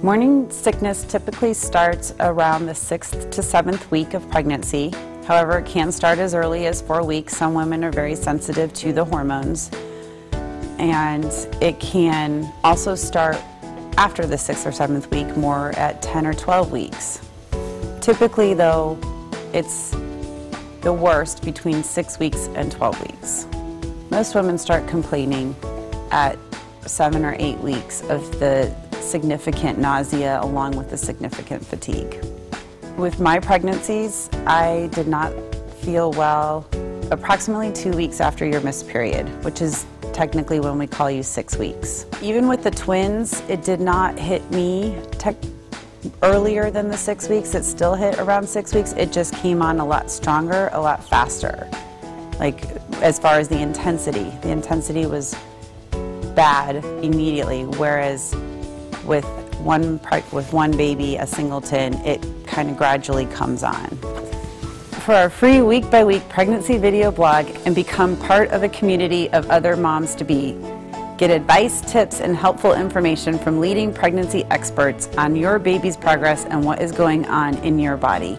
Morning sickness typically starts around the 6th to 7th week of pregnancy. However, it can start as early as 4 weeks. Some women are very sensitive to the hormones. And it can also start after the 6th or 7th week, more at 10 or 12 weeks. Typically though, it's the worst between 6 weeks and 12 weeks. Most women start complaining at 7 or 8 weeks of the significant nausea along with the significant fatigue. With my pregnancies, I did not feel well approximately 2 weeks after your missed period, which is technically when we call you 6 weeks. Even with the twins, it did not hit me earlier than the 6 weeks. It still hit around 6 weeks. It just came on a lot stronger, a lot faster. Like, as far as the intensity was bad immediately, whereas with one baby, a singleton, it kind of gradually comes on. For our free week-by-week pregnancy video blog and become part of a community of other moms-to-be, get advice, tips, and helpful information from leading pregnancy experts on your baby's progress and what is going on in your body.